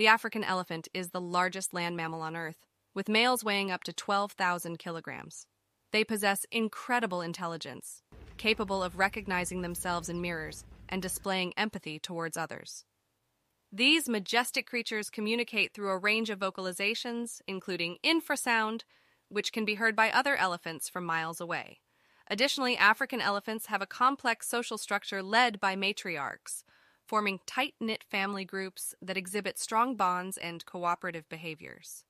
The African elephant is the largest land mammal on Earth, with males weighing up to 12,000 kilograms. They possess incredible intelligence, capable of recognizing themselves in mirrors and displaying empathy towards others. These majestic creatures communicate through a range of vocalizations, including infrasound, which can be heard by other elephants from miles away. Additionally, African elephants have a complex social structure led by matriarchs, forming tight-knit family groups that exhibit strong bonds and cooperative behaviors.